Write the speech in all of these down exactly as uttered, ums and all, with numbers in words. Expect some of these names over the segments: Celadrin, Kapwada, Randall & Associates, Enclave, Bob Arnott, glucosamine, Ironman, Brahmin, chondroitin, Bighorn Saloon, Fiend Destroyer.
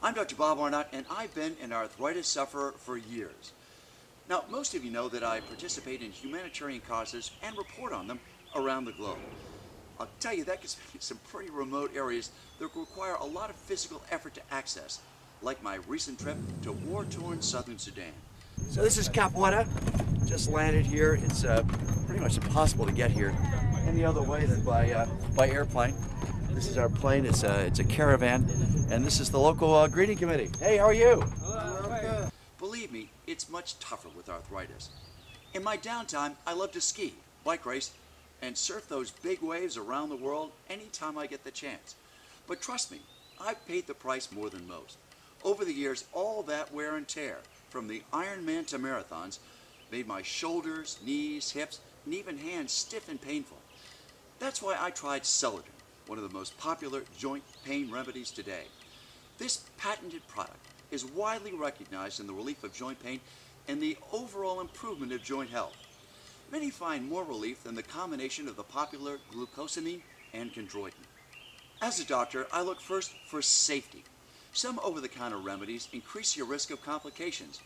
I'm Doctor Bob Arnott, and I've been an arthritis sufferer for years. Now, most of you know that I participate in humanitarian causes and report on them around the globe. I'll tell you, that gets me some pretty remote areas that require a lot of physical effort to access, like my recent trip to war-torn southern Sudan. So this is Kapwada. Just landed here. It's uh, pretty much impossible to get here any other way than by uh, by airplane. This is our plane. It's a it's a caravan, and this is the local uh, greeting committee. Hey, how are you? Hello. Hi. Believe me, it's much tougher with arthritis. In my downtime, I love to ski, bike race, and surf those big waves around the world anytime I get the chance. But trust me, I've paid the price more than most. Over the years, all that wear and tear, from the Ironman to marathons, made my shoulders, knees, hips, and even hands stiff and painful. That's why I tried Celadrin, one of the most popular joint pain remedies today. This patented product is widely recognized in the relief of joint pain and the overall improvement of joint health. Many find more relief than the combination of the popular glucosamine and chondroitin. As a doctor, I look first for safety. Some over-the-counter remedies increase your risk of complications,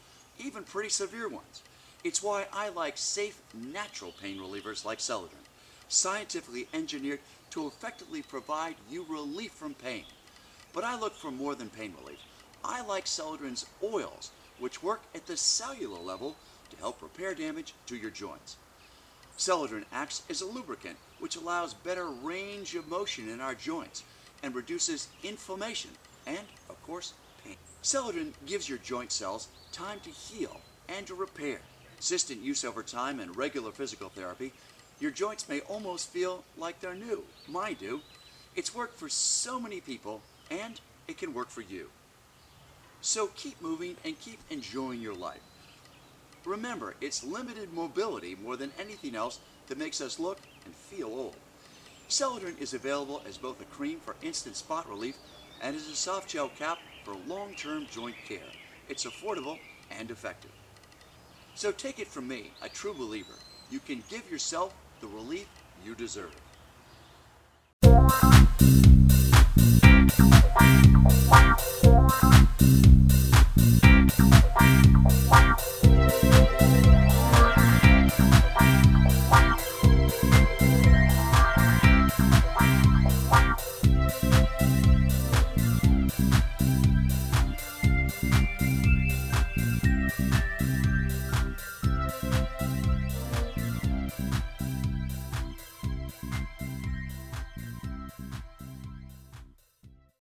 even pretty severe ones. It's why I like safe, natural pain relievers like Celadrin, scientifically engineered to effectively provide you relief from pain. But I look for more than pain relief. I like Celadrin's oils, which work at the cellular level to help repair damage to your joints. Celadrin acts as a lubricant, which allows better range of motion in our joints and reduces inflammation and, of course, pain. Celadrin gives your joint cells time to heal and to repair. Consistent use over time and regular physical therapy, your joints may almost feel like they're new. Mine do. It's worked for so many people, and it can work for you. So keep moving and keep enjoying your life. Remember, it's limited mobility more than anything else that makes us look and feel old. Celadrin is available as both a cream for instant spot relief and as a soft gel cap for long-term joint care. It's affordable and effective. So take it from me, a true believer. You can give yourself the relief you deserve.